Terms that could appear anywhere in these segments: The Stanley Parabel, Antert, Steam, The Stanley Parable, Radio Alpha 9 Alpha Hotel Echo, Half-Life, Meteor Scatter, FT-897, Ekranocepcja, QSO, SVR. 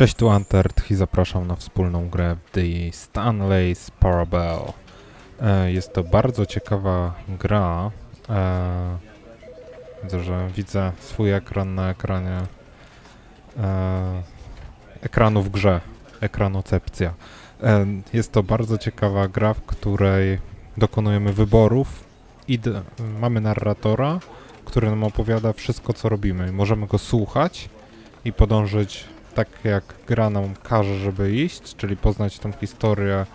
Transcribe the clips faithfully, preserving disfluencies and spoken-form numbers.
Cześć, tu Antert i zapraszam na wspólną grę The Stanley's Parable. E, jest to bardzo ciekawa gra. E, widzę, że widzę swój ekran na ekranie. E, ekranu w grze. Ekranocepcja. E, jest to bardzo ciekawa gra, w której dokonujemy wyborów i mamy narratora, który nam opowiada wszystko, co robimy. Możemy go słuchać i podążyć tak jak gra nam każe, żeby iść, czyli poznać tą historię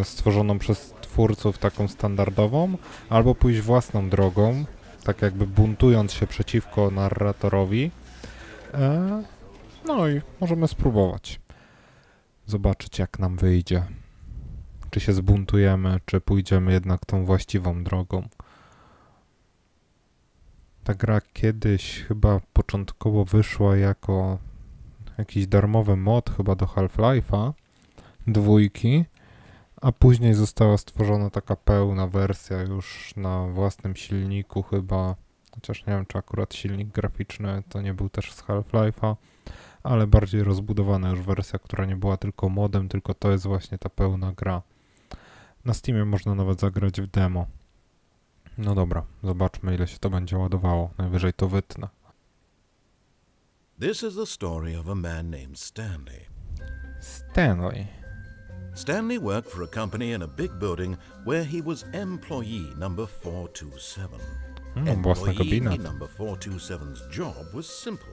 y, stworzoną przez twórców, taką standardową, albo pójść własną drogą, tak jakby buntując się przeciwko narratorowi. E, no i możemy spróbować. Zobaczyć, jak nam wyjdzie. Czy się zbuntujemy, czy pójdziemy jednak tą właściwą drogą. Ta gra kiedyś chyba początkowo wyszła jako jakiś darmowy mod chyba do Half-Life'a dwójki, a później została stworzona taka pełna wersja już na własnym silniku chyba, chociaż nie wiem, czy akurat silnik graficzny to nie był też z Half-Life'a, ale bardziej rozbudowana już wersja, która nie była tylko modem, tylko to jest właśnie ta pełna gra. Na Steamie można nawet zagrać w demo. No dobra, zobaczmy, ile się to będzie ładowało, najwyżej to wytnę. This is the story of a man named Stanley. Stanley. Stanley worked for a company in a big building where he was employee number four two seven. Mm, employee number four two seven's job was simple.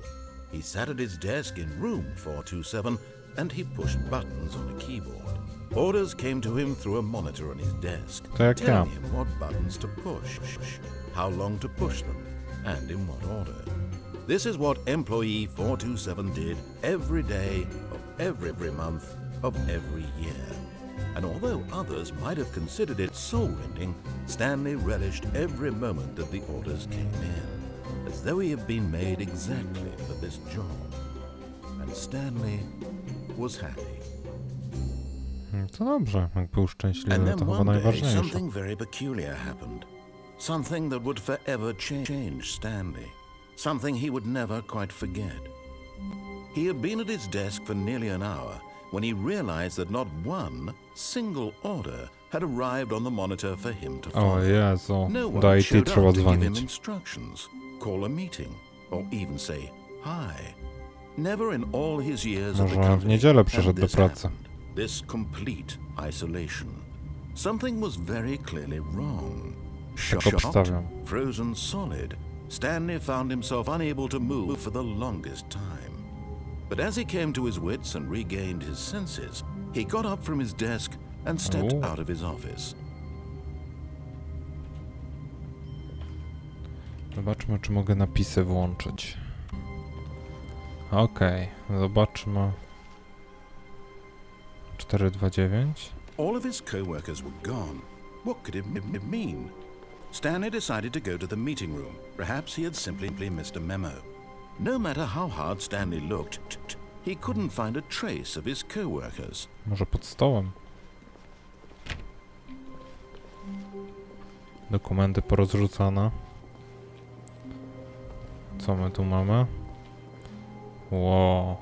He sat at his desk in room four two seven and he pushed buttons on a keyboard. Orders came to him through a monitor on his desk, tak, telling him what buttons to push, how long to push them, and in what order. This is what employee four two seven did every day of every month of every year. And although others might have considered it soul-rending, Stanley relished every moment that the orders came in, as though he had been made exactly for this job. And Stanley was happy. To dobrze, jak był szczęśliwy, to chyba najważniejsze. And then one day something very peculiar happened. Something that would forever change Stanley. Something he would never quite forget. He had been at his desk for nearly an hour when he realized that not one single order had arrived on the monitor for him to follow. Oh, yeah, so no one showed up to give him instructions, call a meeting, or even say hi. Never in all his years at the company had this happened. This complete isolation. Something was very clearly wrong. Shocked, frozen solid, Stanley found himself unable to move for the longest time. But as he came to his wits and regained his senses, he got up from his desk and stepped oh. out of his office. Zobaczmy, czy mogę napisy włączyć. Okej, okay, zobaczmy. cztery dwa dziewięć. All of his co-workers were gone. What could it mean? Stanley decided to go to the meeting room. Perhaps he had simply missed a memo. No matter how hard Stanley looked, he couldn't find a trace of his co-workers. Może pod stołem. Dokumenty porozrzucane. Co my tu mamy? Wow.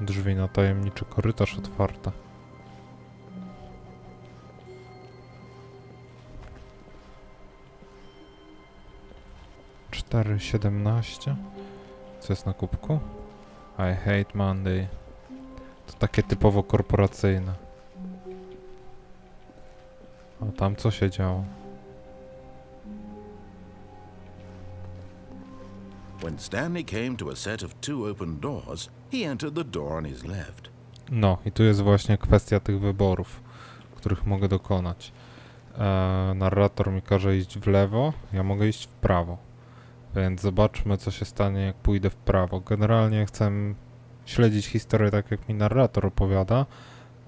Drzwi na tajemniczy korytarz otwarte. cztery siedemnaście. Co jest na kubku? I hate Monday. To takie typowo korporacyjne. A tam co się działo? When Stanley came to a set of two open doors, he entered the door on his left. No i tu jest właśnie kwestia tych wyborów, których mogę dokonać. Eee, narrator mi każe iść w lewo, ja mogę iść w prawo. Więc zobaczmy, co się stanie, jak pójdę w prawo. Generalnie chcę śledzić historię tak, jak mi narrator opowiada,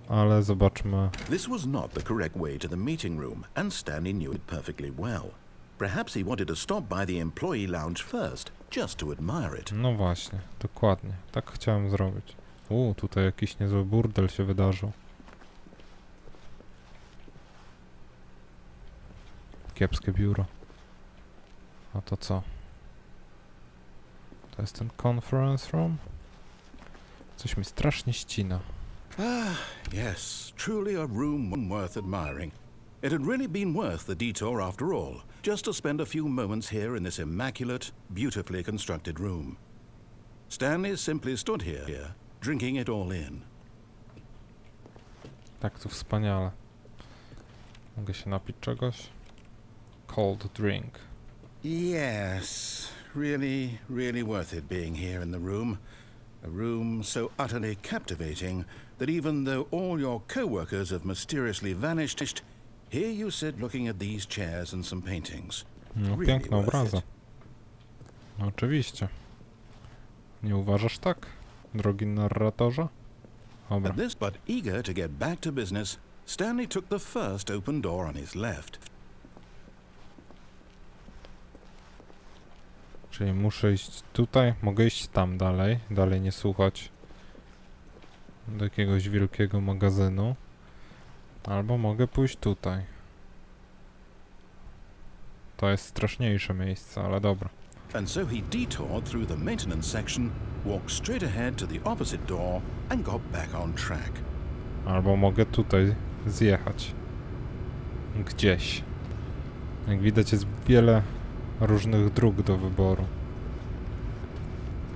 ale zobaczmy. This was not the correct way to the meeting room, and Stanley knew it perfectly well. Perhaps he wanted to stop by the employee lounge first, just to admire it. No właśnie, dokładnie. Tak chciałem zrobić. U, tutaj jakiś niezły burdel się wydarzył. Kiepskie biuro. A to co? To jest ten conference room? Coś mi strasznie ścina. Ah, yes, truly a room worth admiring. It had really been worth the detour after all, just to spend a few moments here in this immaculate, beautifully constructed room. Stanley simply stood here, here drinking it all in. Tak, to wspaniale. Mogę się napić czegoś? Cold drink. Yes, really, really worth it being here in the room. A room so utterly captivating that even though all your co-workers have mysteriously vanished, here you sit looking at these chairs and some paintings. No, really piękne obrazy. No, oczywiście. Nie uważasz tak, drogi narratorze? Dobra. At this, but eager to get back to business, Stanley took the first open door on his left. Czyli muszę iść tutaj, mogę iść tam dalej, dalej nie słuchać do jakiegoś wielkiego magazynu. Albo mogę pójść tutaj. To jest straszniejsze miejsce, ale dobra. And so he detoured through the maintenance section, walked straight ahead to the opposite door and got back on track. Albo mogę tutaj zjechać. Gdzieś. Jak widać jest wiele różnych dróg do wyboru.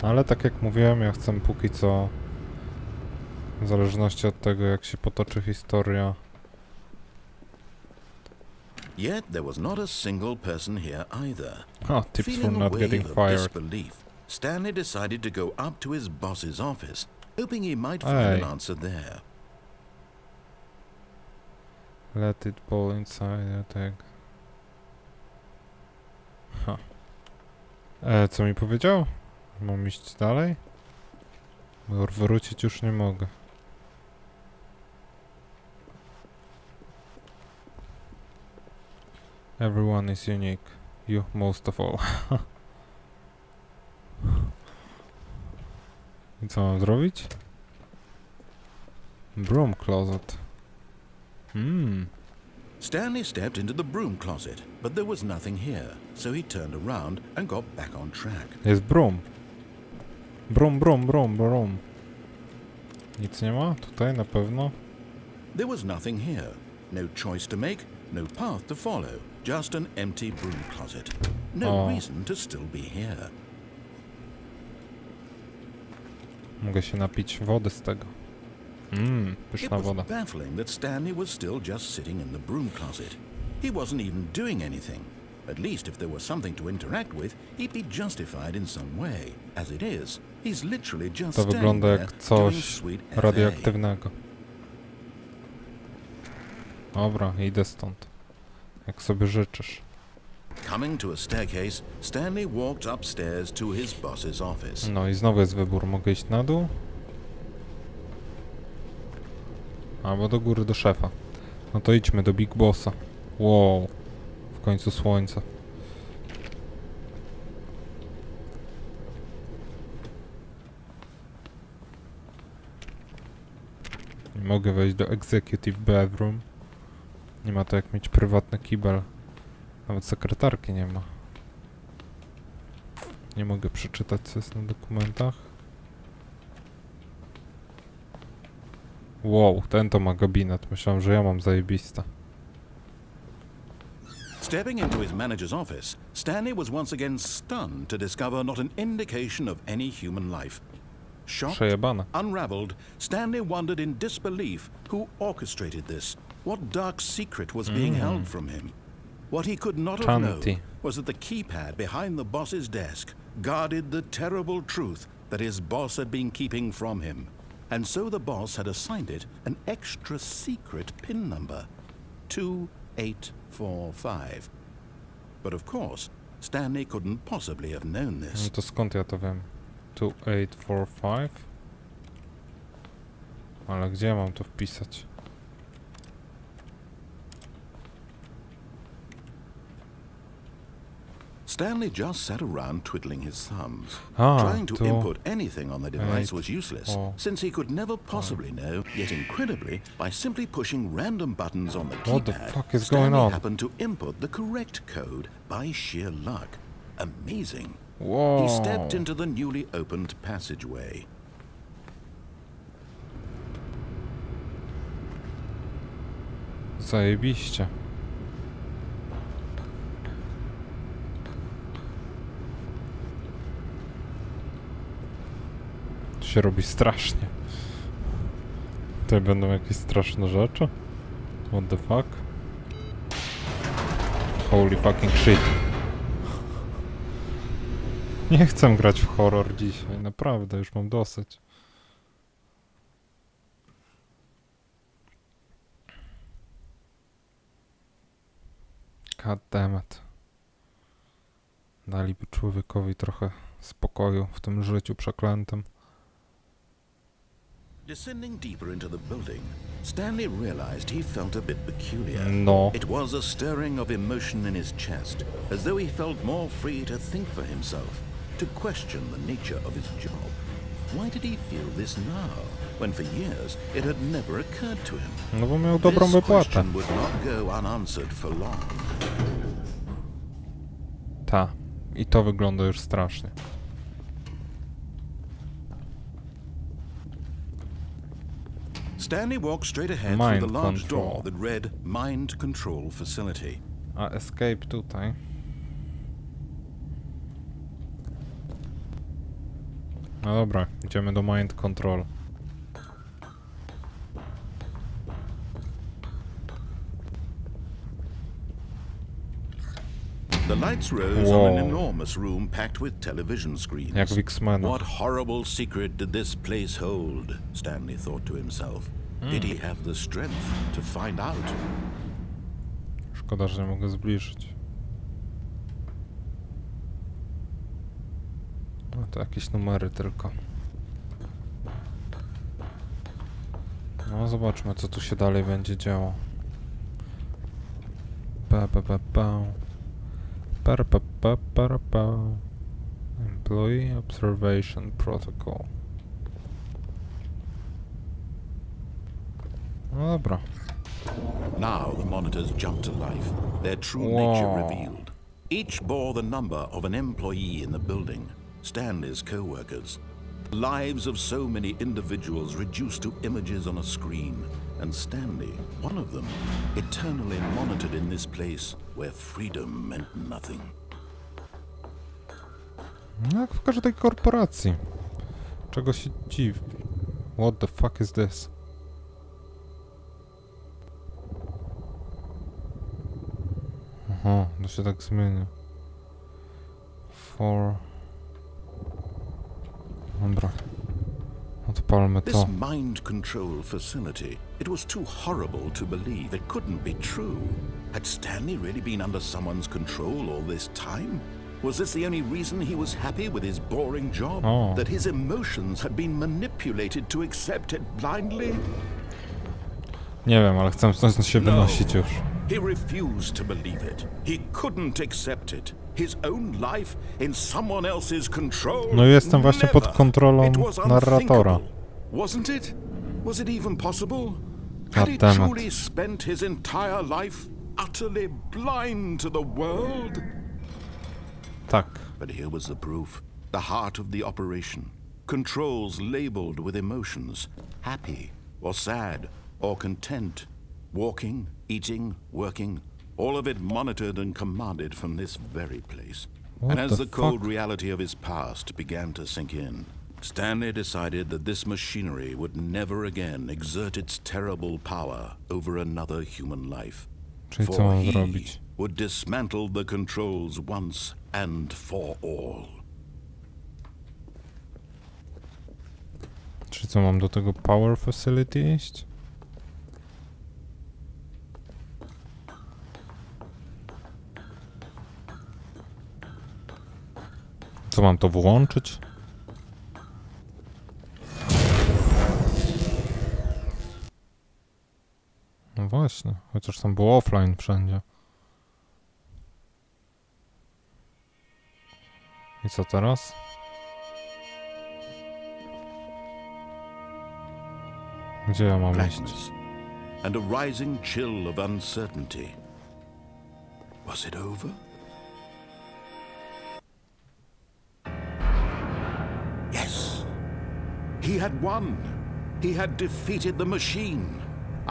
Ale tak jak mówiłem, ja chcę póki co, w zależności od tego jak się potoczy historia. Yet there was not a single person here either. Ah, tips for not getting fired. Stanley decided to go up to his boss's office, hoping he might find an answer there. Let it fall inside, I think. Ha. E, co mi powiedział? Mam iść dalej? Wrócić już nie mogę. Everyone is unique. You most of all. I co mam zrobić? Broom closet. Hmm. Stanley stepped into the broom closet, but there was nothing here, so he turned around and got back on track. Jest broom. Brum, brum, brum, brum. Nic nie ma tutaj na pewno. There was nothing here. No choice to make, no path to follow. Just an empty broom closet. No o. reason to still be here. Mogę się napić wody z tego. Mmm, pyszna woda. It was baffling that Stanley was still just sitting in the broom closet. He wasn't even doing anything. At least if there were something to interact with, he'd be justified in some way. As it is, he's literally just standing there doing sweet F A. Dobra, idę stąd. Jak sobie życzysz. Coming to a staircase, Stanley walked upstairs to his boss's office. No i znowu jest wybór. Mogę iść na dół? Albo do góry, do szefa. No to idźmy do Big Bossa. Wow. W końcu słońce. Nie mogę wejść do Executive Bedroom. Nie ma to jak mieć prywatny kibel. Nawet sekretarki nie ma. Nie mogę przeczytać co jest na dokumentach. Wow, ten to ma gabinet. Myślałem, że ja mam zajebista. Stepping into his manager's office, Stanley was once again stunned to discover not an indication of any human life. Shocked, unraveled, Stanley wondered in disbelief who orchestrated this. What dark secret was being mm. held from him? What he could not have known was that the keypad behind the boss's desk guarded the terrible truth that his boss had been keeping from him. And so the boss had assigned it an extra secret pin number. two eight four five. But of course, Stanley couldn't possibly have known this. No to skąd ja to wiem? two eight four five? Ale gdzie mam to wpisać? Stanley just sat around twiddling his thumbs. Ah, Trying to input anything on the device was useless, oh. since he could never possibly know, yet incredibly, by simply pushing random buttons on the keypad, what the fuck is Stanley going on? happened to input the correct code by sheer luck. Amazing. Whoa. He stepped into the newly opened passageway. Zajebiście. To się robi strasznie. Tutaj będą jakieś straszne rzeczy. What the fuck? Holy fucking shit. Nie chcę grać w horror dzisiaj, naprawdę, już mam dosyć. God damn it. Daliby człowiekowi trochę spokoju w tym życiu przeklętym. Descending deeper into the building, Stanley realized he felt a bit peculiar. No. It was a stirring of emotion in his chest, as though he felt more free to think for himself, to question the nature of his job. Why did he feel this now, when for years it had never occurred to him? No bo miał dobrą wypłatę. This question would not go unanswered for long. Ta. I to wygląda już strasznie. Stanley walked straight ahead through the large door that read Mind Control Facility. A escape tutaj. No dobra, idziemy do Mind Control. The lights rose on an enormous room packed with television screens. Jak w X-Menach. What horrible secret did this place hold? Stanley thought to himself. Mm. Did he have the strength to find out? Szkoda, że nie mogę zbliżyć. No to jakieś numery tylko. No zobaczmy, co tu się dalej będzie działo. Pa pa pa pa. Para, pa, pa, para, pa. Employee Observation Protocol. No dobra. Now the monitors jumped to life, their true nature revealed. Each bore the number of an employee in the building, Stanley's co-workers. Lives of so many individuals reduced to images on a screen. And Stanley, one of them, eternally monitored in this place where freedom meant nothing. Jak w każdej korporacji. Czego się dziwi? What the fuck is this? Aha, to się tak zmienia. For... Dobra. Odpalmy to. This mind control facility. It was too horrible to believe. It couldn't be true. Had Stanley really been under someone's control all this time? Was this the only reason he was happy with his boring job? Oh. That his emotions had been manipulated to accept it blindly? Nie wiem, ale chcę stąd się wynosić już. He refused to believe it. He couldn't accept it. His own life in someone else's control. No jestem właśnie pod kontrolą narratora. Wasn't it? Was it even possible? Had he truly spent his entire life utterly blind to the world? Tak. But here was the proof. The heart of the operation. Controls labeled with emotions, happy or sad or content, walking, eating, working. All of it monitored and commanded from this very place. What and as the, the cold reality of his past began to sink in, Stanley decided that this machinery would never again exert its terrible power over another human life. Czyli for co mam he zrobić? Would dismantle the controls once and for all. Czy co mam do tego power facility iść? Co mam to wyłączyć? No właśnie, chociaż tam było offline wszędzie. I co teraz? Gdzie ja mam iść? And a rising chill of uncertainty. Was it over? He had won. He had defeated the machine.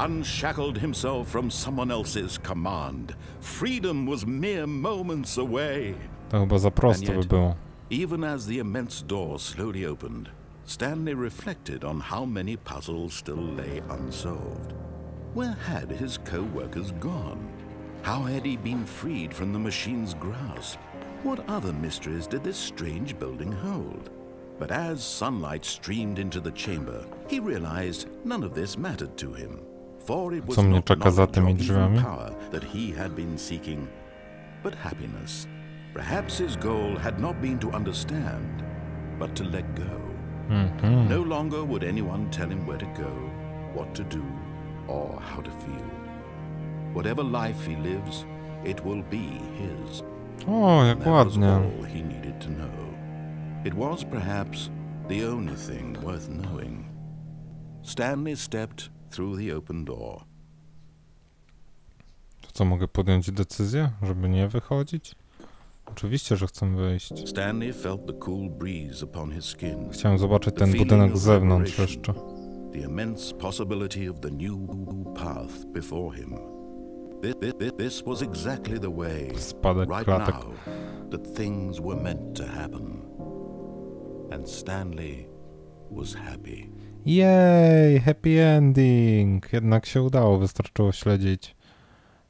unshackled himself from someone else's command. Freedom was mere moments away. To chyba za prosto by było. Even as the immense door slowly opened, Stanley reflected on how many puzzles still lay unsolved. Where had his co-workers gone? How had he been freed from the machine's grasp? What other mysteries did this strange building hold? But as sunlight streamed into the chamber, he realized none of this mattered to him, for it was not knowledge or power that he had been seeking, but happiness. Perhaps his goal had not been to understand, but to let go. Mm-hmm. No longer would anyone tell him where to go, what to do, or how to feel. Whatever life he lives, it will be his. Oh, jak ładnie. All he needed to know. It was perhaps the only thing worth knowing. Stanley stepped through the open door. To co, mogę podjąć decyzję, żeby nie wychodzić? Oczywiście, że chcę wyjść. Stanley felt the cool breeze upon his skin. Chciałem zobaczyć ten budynek z zewnątrz jeszcze. The immense possibility of the new path before him. This was exactly the way, right now, that things were meant to happen. And Stanley was happy. Yay, happy ending. Jednak się udało, wystarczyło śledzić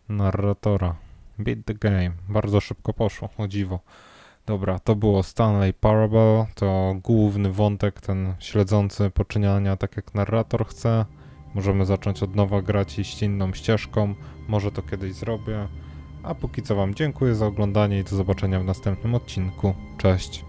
narratora. Beat the game. Bardzo szybko poszło, o dziwo. Dobra, to było Stanley Parable. To główny wątek, ten śledzący poczyniania tak jak narrator chce. Możemy zacząć od nowa grać, iść inną ścieżką. Może to kiedyś zrobię. A póki co wam dziękuję za oglądanie i do zobaczenia w następnym odcinku. Cześć.